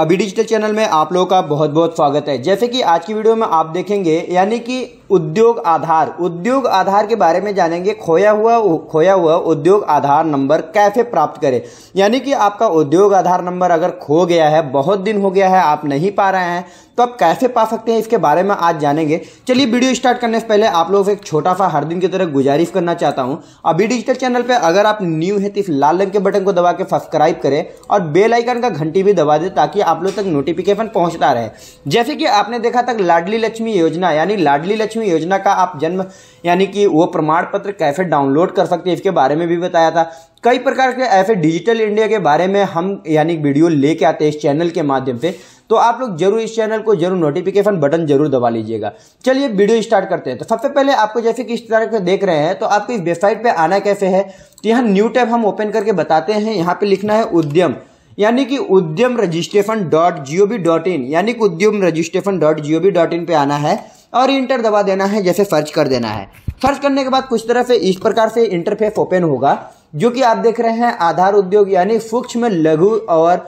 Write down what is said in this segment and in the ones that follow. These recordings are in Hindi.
अभी डिजिटल चैनल में आप लोगों का बहुत बहुत स्वागत है। जैसे कि आज की वीडियो में आप देखेंगे यानी कि उद्योग आधार के बारे में जानेंगे। खोया हुआ उद्योग आधार नंबर कैसे प्राप्त करें, यानी कि आपका उद्योग आधार नंबर अगर खो गया है, बहुत दिन हो गया है, आप नहीं पा रहे हैं, तो आप कैसे पा सकते हैं, इसके बारे में आज जानेंगे। चलिए वीडियो स्टार्ट करने से पहले आप लोगों से एक छोटा सा हर दिन की तरह गुजारिश करना चाहता हूं। अभी डिजिटल चैनल पर अगर आप न्यू है तो इस लाल रंग के बटन को दबा के सब्सक्राइब करें और बेल आइकन का घंटी भी दबा दें ताकि आप लोग तक नोटिफिकेशन पहुंचता रहे। जैसे कि आपने देखा तक लाडली लक्ष्मी योजना का आप जन्म यानी कि वो प्रमाण पत्र कैसे डाउनलोड कर सकते हैं, इसके बारे में भी बताया था। कई प्रकार के ऐसे डिजिटल इंडिया के बारे में हम यानी वीडियो लेके आते हैं इस चैनल के माध्यम से, तो आप लोग जरूर इस चैनल को जरूर नोटिफिकेशन बटन जरूर दबा लीजिएगा। चलिए वीडियो स्टार्ट करते हैं। तो सबसे पहले आपको जैसे कि इस तरह से देख रहे हैं, तो आपको इस वेबसाइट पे आना कैसे है, तो यहाँ न्यू टैब हम ओपन करके बताते हैं। यहाँ पे लिखना है उद्यम यानी कि उद्यम रजिस्ट्रेशन.gov.in यानी कि उद्यम रजिस्ट्रेशन.gov.in पे आना है और इंटर दबा देना है, जैसे सर्च कर देना है। सर्च करने के बाद कुछ तरह से इस प्रकार से इंटरफेस ओपन होगा, जो कि आप देख रहे हैं आधार उद्योग यानी सूक्ष्म लघु और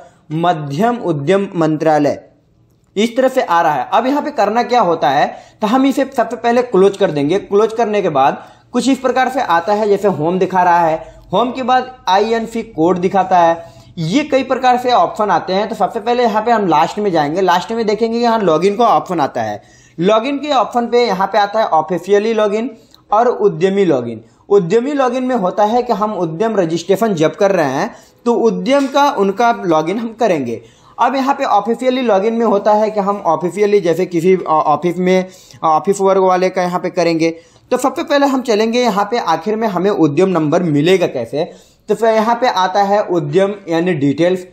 मध्यम उद्यम मंत्रालय, इस तरह से आ रहा है। अब यहाँ पे करना क्या होता है, तो हम इसे सबसे पहले क्लोज कर देंगे। क्लोज करने के बाद कुछ इस प्रकार से आता है, जैसे होम दिखा रहा है, होम के बाद INC कोड दिखाता है, ये कई प्रकार से ऑप्शन आते हैं। तो सबसे पहले यहाँ पे हम लास्ट में जाएंगे, लास्ट में देखेंगे यहाँ लॉगिन का ऑप्शन आता है। लॉगिन के ऑप्शन पे यहाँ पे आता है ऑफिशियली लॉगिन और उद्यमी लॉगिन। उद्यमी लॉगिन में होता है कि हम उद्यम रजिस्ट्रेशन जब कर रहे हैं तो उद्यम का उनका लॉगिन हम करेंगे। अब यहाँ पे ऑफिशियली लॉगिन में होता है कि हम ऑफिशियली जैसे किसी ऑफिस में ऑफिस वर्क वाले का यहाँ पे करेंगे। तो सबसे पहले हम चलेंगे यहाँ पे आखिर में हमें उद्यम नंबर मिलेगा कैसे, तो फिर यहाँ पे आता है उद्यम यानी डिटेल्स,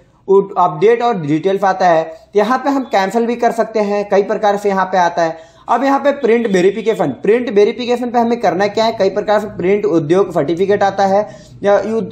अपडेट और डिटेल्स आता है। तो यहाँ पे हम कैंसिल भी कर सकते हैं, कई प्रकार से यहाँ पे आता है। अब यहाँ पे प्रिंट वेरिफिकेशन पे हमें करना क्या है, कई प्रकार से प्रिंट उद्योग सर्टिफिकेट आता है,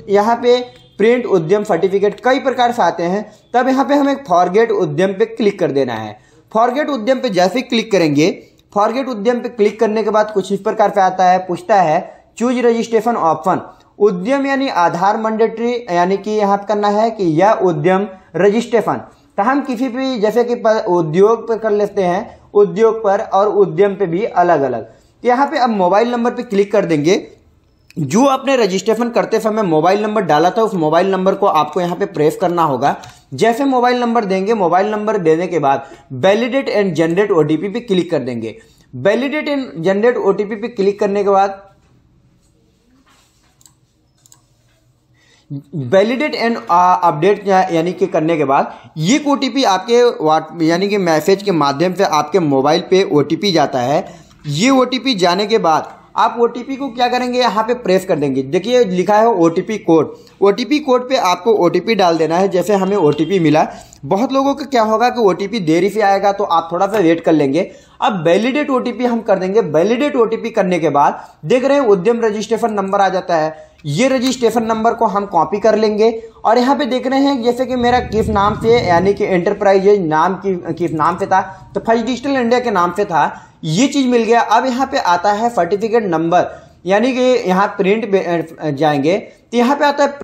यहाँ पे प्रिंट उद्यम सर्टिफिकेट कई प्रकार से आते हैं। तब यहाँ पे हमें फॉरगेट उद्यम पे क्लिक कर देना है। फॉरगेट उद्यम पे जैसे क्लिक करेंगे, फॉरगेट उद्यम पे क्लिक करने के बाद कुछ इस प्रकार से आता है, पूछता है चूज रजिस्ट्रेशन ऑप्शन। उद्यम यानी आधार मैंडेटरी यानी कि यहाँ पे करना है कि यह उद्यम रजिस्ट्रेशन, तो हम किसी भी जैसे कि उद्योग पर कर लेते हैं, उद्योग पर और उद्यम पे भी अलग अलग। यहाँ पे अब मोबाइल नंबर पे क्लिक कर देंगे, जो आपने रजिस्ट्रेशन करते समय मोबाइल नंबर डाला था उस मोबाइल नंबर को आपको यहाँ पे प्रेस करना होगा। जैसे मोबाइल नंबर देंगे, मोबाइल नंबर देने के बाद वैलिडेट एंड जनरेट OTP पे क्लिक कर देंगे। वैलिडेट एंड जनरेट OTP पे क्लिक करने के बाद वैलिडेट एंड अपडेट यानी कि करने के बाद ये OTP आपके व्हाट्सएप यानी कि मैसेज के माध्यम से आपके मोबाइल पे OTP जाता है। ये OTP जाने के बाद आप OTP को क्या करेंगे, यहाँ पे प्रेस कर देंगे। देखिए लिखा है OTP कोड पे आपको OTP डाल देना है। जैसे हमें OTP मिला, बहुत लोगों का क्या होगा कि OTP देरी से आएगा, तो आप थोड़ा सा वेट कर लेंगे। अब वैलिडेट OTP हम कर देंगे। वैलिडेट OTP करने के बाद देख रहे हैं उद्यम रजिस्ट्रेशन नंबर आ जाता है। ये रजिस्ट्रेशन नंबर को हम कॉपी कर लेंगे और यहाँ पे देख रहे हैं जैसे कि मेरा किस नाम से यानी कि एंटरप्राइजेज नाम की किस नाम से था, तो फर्स्ट डिजिटल इंडिया के नाम से था, ये चीज मिल गया। अब यहाँ पे आता है सर्टिफिकेट नंबर यानी कि यहाँ प्रिंट जाएंगे, तो यहाँ पे आता है,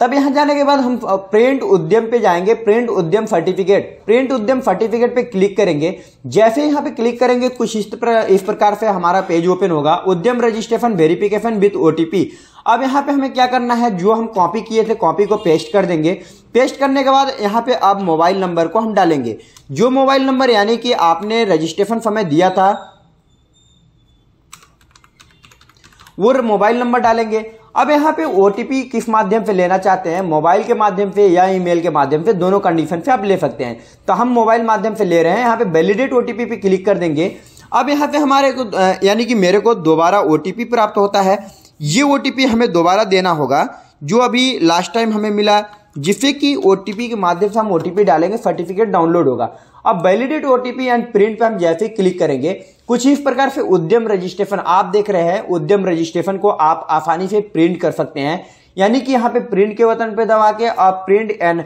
तब यहाँ जाने के बाद हम प्रिंट उद्यम पे जाएंगे। प्रिंट उद्यम सर्टिफिकेट पे क्लिक करेंगे। जैसे यहाँ पे क्लिक करेंगे कुछ इस प्रकार से हमारा पेज ओपन होगा, उद्यम रजिस्ट्रेशन वेरिफिकेशन विद OTP। अब यहाँ पे हमें क्या करना है, जो हम कॉपी किए थे कॉपी को पेस्ट कर देंगे। पेस्ट करने के बाद यहाँ पे अब मोबाइल नंबर को हम डालेंगे, जो मोबाइल नंबर यानी कि आपने रजिस्ट्रेशन समय दिया था वो मोबाइल नंबर डालेंगे। अब यहाँ पे OTP किस माध्यम से लेना चाहते हैं, मोबाइल के माध्यम से या ईमेल के माध्यम से, दोनों कंडीशन से आप ले सकते हैं। तो हम मोबाइल माध्यम से ले रहे हैं। यहाँ पे वैलिडेट OTP पे क्लिक कर देंगे। अब यहाँ पे हमारे को यानी कि मेरे को दोबारा OTP प्राप्त होता है। ये OTP हमें दोबारा देना होगा जो अभी लास्ट टाइम हमें मिला, जिससे कि OTP के माध्यम से हम OTP डालेंगे, सर्टिफिकेट डाउनलोड होगा। अब वैलिडेट OTP एंड प्रिंट पे हम जैसे क्लिक करेंगे, कुछ इस प्रकार से उद्यम रजिस्ट्रेशन आप देख रहे हैं। उद्यम रजिस्ट्रेशन को आप आसानी से प्रिंट कर सकते हैं, यानी कि यहाँ पे प्रिंट के बटन पे दबा के आप प्रिंट एंड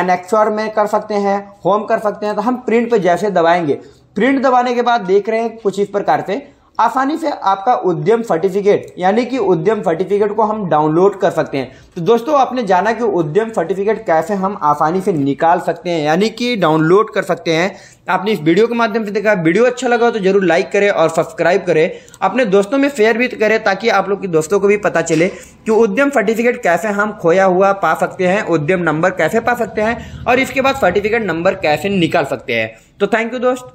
एनेक्सर में कर सकते हैं, होम कर सकते हैं। तो हम प्रिंट पे जैसे दबाएंगे, प्रिंट दबाने के बाद देख रहे हैं कुछ इस प्रकार से आसानी से आपका उद्यम सर्टिफिकेट यानी कि उद्यम सर्टिफिकेट को हम डाउनलोड कर सकते हैं। तो दोस्तों आपने जाना कि उद्यम सर्टिफिकेट कैसे हम आसानी से निकाल सकते हैं यानी कि डाउनलोड कर सकते हैं। आपने इस वीडियो के माध्यम से देखा, वीडियो अच्छा लगा तो जरूर लाइक करें और सब्सक्राइब करें, अपने दोस्तों में शेयर भी करें ताकि आप लोग के दोस्तों को भी पता चले कि उद्यम सर्टिफिकेट कैसे हम खोया हुआ पा सकते हैं, उद्यम नंबर कैसे पा सकते हैं और इसके बाद सर्टिफिकेट नंबर कैसे निकाल सकते हैं। तो थैंक यू दोस्त।